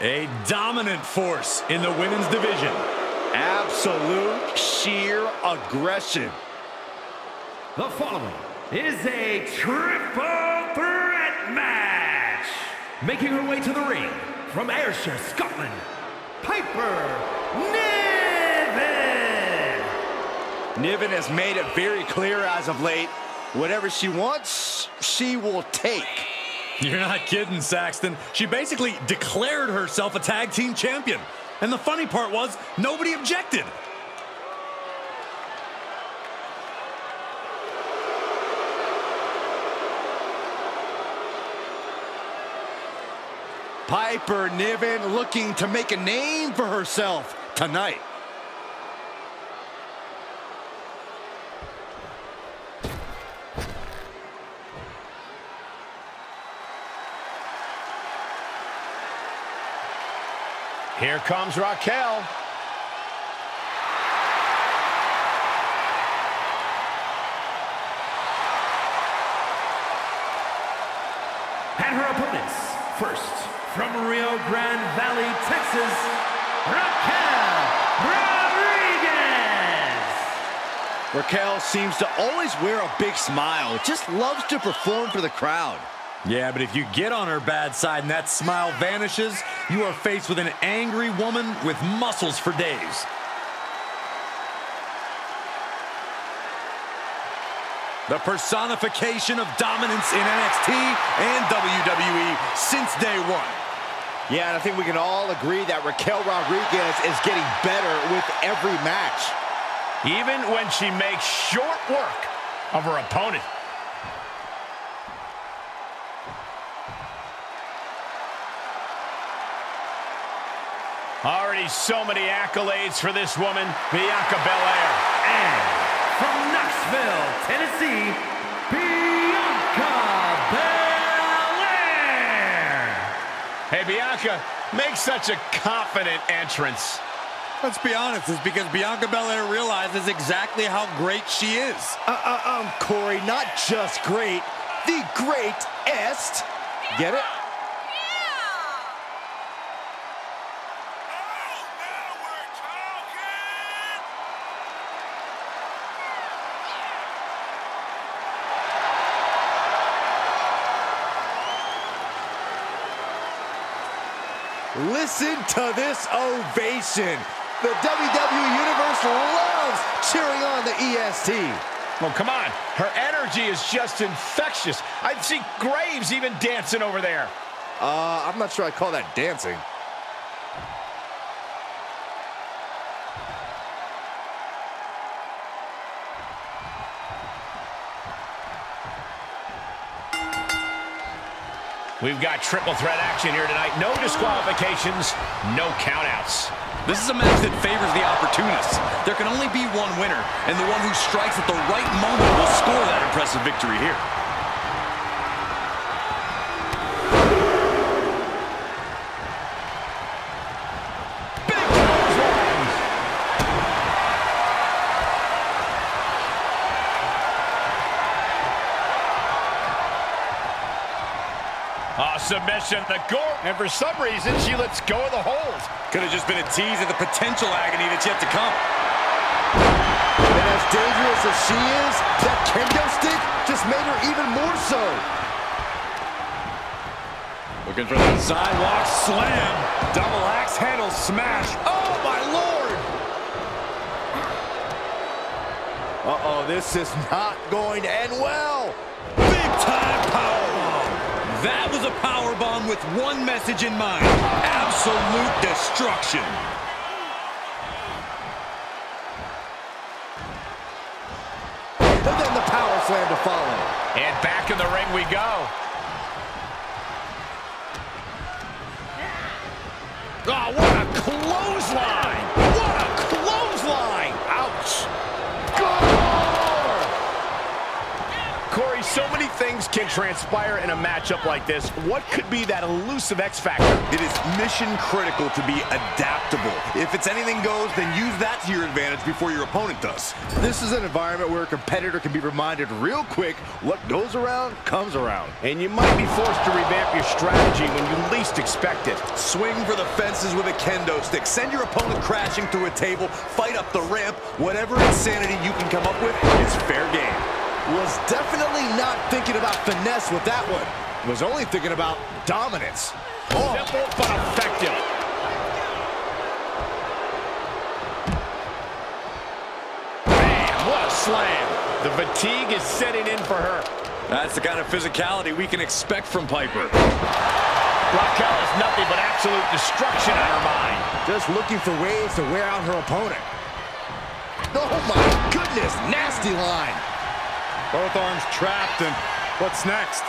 A dominant force in the women's division. Absolute sheer aggression. The following is a triple threat match. Making her way to the ring from Ayrshire, Scotland, Piper Niven. Niven has made it very clear as of late, whatever she wants, she will take. You're not kidding, Saxton. She basically declared herself a tag team champion. And the funny part was, nobody objected. Piper Niven looking to make a name for herself tonight. Here comes Raquel. And her opponents, first from Rio Grande Valley, Texas, Raquel Rodriguez. Raquel seems to always wear a big smile, just loves to perform for the crowd. Yeah, but if you get on her bad side and that smile vanishes, you are faced with an angry woman with muscles for days. The personification of dominance in NXT and WWE since day one. Yeah, and I think we can all agree that Raquel Rodriguez is getting better with every match. Even when she makes short work of her opponent. Already so many accolades for this woman, Bianca Belair. And from Knoxville, Tennessee, Bianca Belair. Hey, Bianca, make such a confident entrance. Let's be honest, it's because Bianca Belair realizes exactly how great she is. Corey, not just great, the great EST. Get it? Listen to this ovation. The WWE Universe loves cheering on the EST. Well, come on. Her energy is just infectious. I see Graves even dancing over there. I'm not sure I call that dancing. We've got triple threat action here tonight. No disqualifications, no countouts. This is a match that favors the opportunists. There can only be one winner, and the one who strikes at the right moment will score that impressive victory here. Submission, the goal, and for some reason, she lets go of the hold. Could have just been a tease of the potential agony that's yet to come. And as dangerous as she is, that kendo stick just made her even more so. Looking for that sidewalk slam. Double axe handle smash. Oh, my Lord! Uh-oh, this is not going to end well. Big time power. That was a powerbomb with one message in mind. Absolute destruction. And then the power slam to follow. And back in the ring we go. Oh, what a clothesline. What a clothesline. Ouch. Good. Corey, so many things miracles can transpire in a matchup like this. What could be that elusive X factor? It is mission critical to be adaptable. If it's anything goes, then use that to your advantage before your opponent does. This is an environment where a competitor can be reminded real quick what goes around comes around. And you might be forced to revamp your strategy when you least expect it. Swing for the fences with a kendo stick. Send your opponent crashing through a table. Fight up the ramp. Whatever insanity you can come up with is fair game. Was definitely not thinking about finesse with that one. Was only thinking about dominance. Oh. Simple but effective. Man, what a slam. The fatigue is setting in for her. That's the kind of physicality we can expect from Piper. Raquel is nothing but absolute destruction on her mind. Just looking for ways to wear out her opponent. Oh my goodness, nasty line. Both arms trapped, and what's next?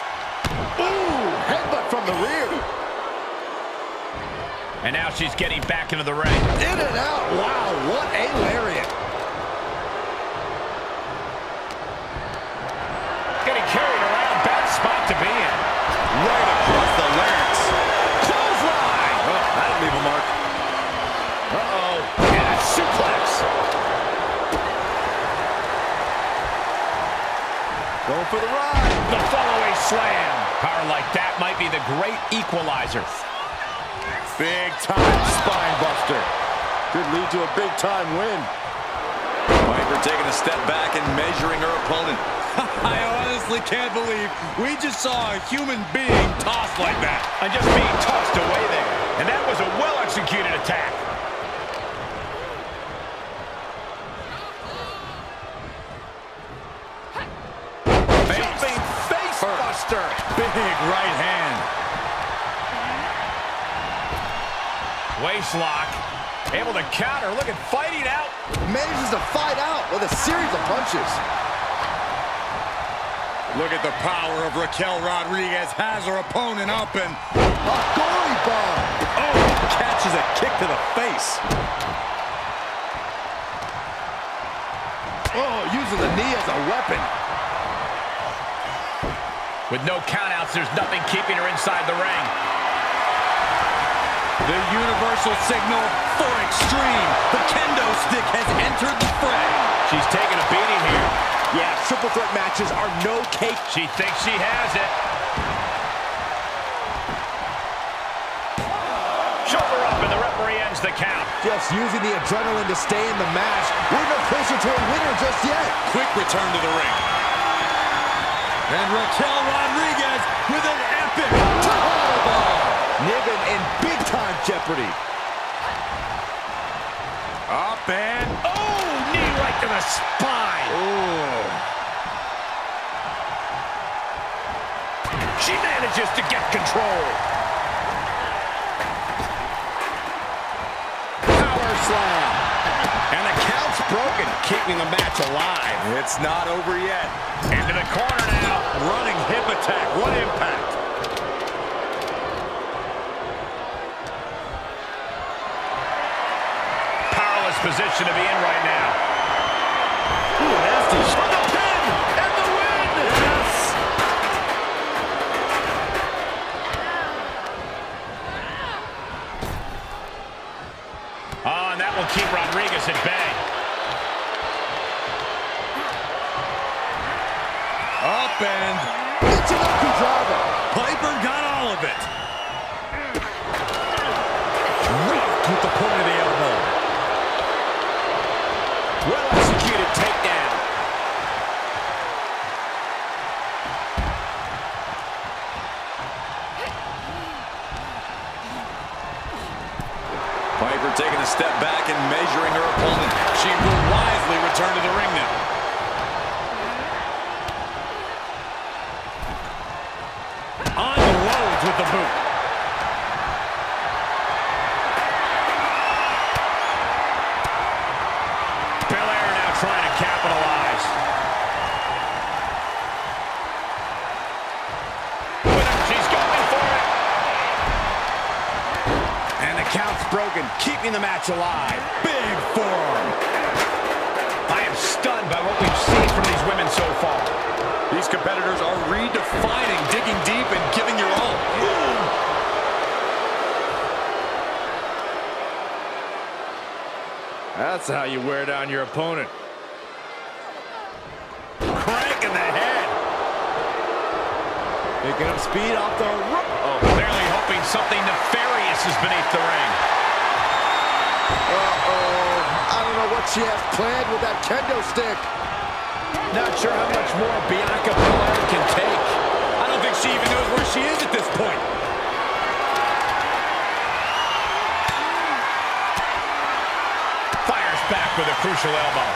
Ooh, headbutt from the rear. And now she's getting back into the ring. In and out, wow, what a lariat. Getting carried around, bad spot to be in. Right across the larynx. Clothesline! Oh, that'll leave a mark. Uh-oh, and a suplex. Going for the ride. The follow-away slam. Power like that might be the great equalizer. Big-time spine buster. Could lead to a big-time win. Piper taking a step back and measuring her opponent. I honestly can't believe we just saw a human being tossed like that. And just being tossed away there. And that was a well-executed attack. Big right hand. Waist lock. Able to counter. Look at fighting out. Manages to fight out with a series of punches. Look at the power of Raquel Rodriguez. Has her opponent up and a gory bomb. Oh, catches a kick to the face. Oh, using the knee as a weapon. With no countouts, there's nothing keeping her inside the ring. The universal signal for extreme. The kendo stick has entered the fray. She's taking a beating here. Yeah, triple threat matches are no cake. She thinks she has it. Shoulder up and the referee ends the count. Just using the adrenaline to stay in the match. We're no closer to a winner just yet. Quick return to the ring. And Raquel Rodriguez with an epic toe ball. Niven in big-time jeopardy. Up and... Oh, knee right to the spine. Ooh. She manages to get control. Power slam. And the count's broken, keeping the match alive. It's not over yet. Into the corner now. Running hip attack. What impact. Powerless position to be in right now. Ooh, nasty shot. The pin and the win. Yes. Oh, and that will keep Rodriguez at bay. Up and it's an Okudava. Piper got all of it. Rocked with the point of the elbow. Well executed takedown. Piper taking a step back and measuring her opponent. She will wisely return to the ring now. With the boot. Belair now trying to capitalize. She's going for it. And the count's broken, keeping the match alive. Big form. I am stunned by what we've seen from these women so far. These competitors are redefining, digging deep, and giving your all. That's how you wear down your opponent. Crank in the head. Picking up speed off the rope. Oh, clearly hoping something nefarious is beneath the ring. I don't know what she has planned with that kendo stick. Not sure how much more Bianca Belair can take. I don't think she even knows where she is at this point. Fires back with a crucial elbow.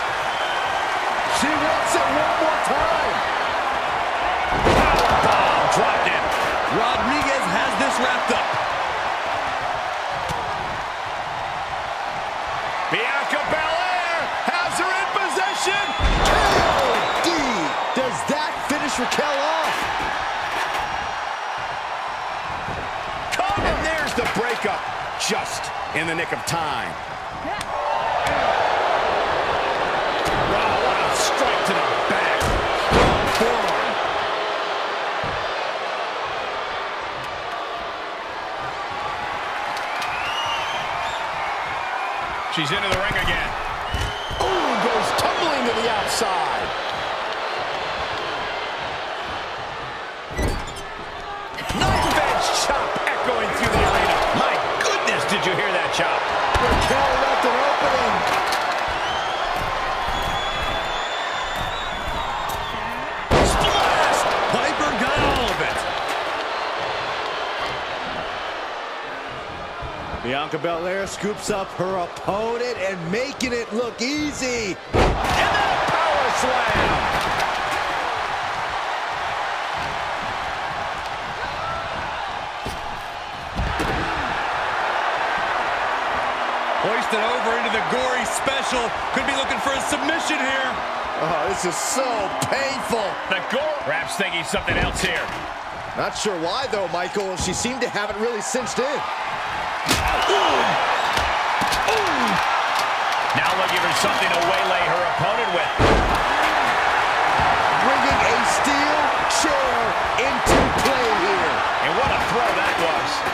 She wants it one more time. Power bomb dropped in. Rodriguez has this wrapped up. Bianca Belair has her in possession. Raquel off. And there's the breakup, just in the nick of time. Yeah. Wow, what a strike to the back. She's into the ring again. Ooh, goes tumbling to the outside. Did you hear that chop? Raquel left an opening. Splash! Piper got all of it. Bianca Belair scoops up her opponent and making it look easy. And then a power slam. Hoisted over into the gory special. Could be looking for a submission here. Oh, this is so painful. The gore. Perhaps thinking something else here. Not sure why, though, Michael. She seemed to have it really cinched in. Ooh. Ooh. Now looking for something to waylay her opponent with. Bringing a steel chair into play here. And what a throw that was.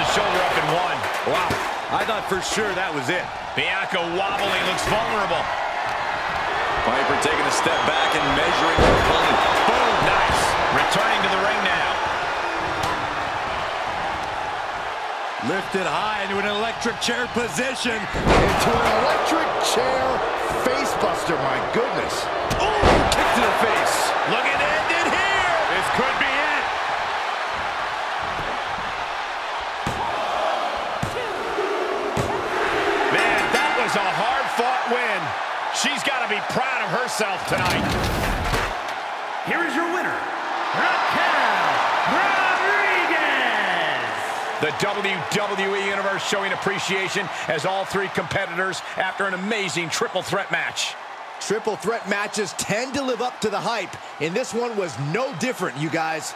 Shoulder up in one. Wow, I thought for sure that was it. Bianca wobbling, looks vulnerable. Piper taking a step back and measuring her opponent. Boom, nice. Returning to the ring now. Lifted high into an electric chair position. Into an electric chair face buster, my goodness. Ooh, kick to the face. Looking to end it here. This could be it. A hard-fought win. She's got to be proud of herself tonight. Here is your winner, Raquel Rodriguez. The WWE Universe showing appreciation as all three competitors after an amazing triple threat match. Triple threat matches tend to live up to the hype, and this one was no different, you guys.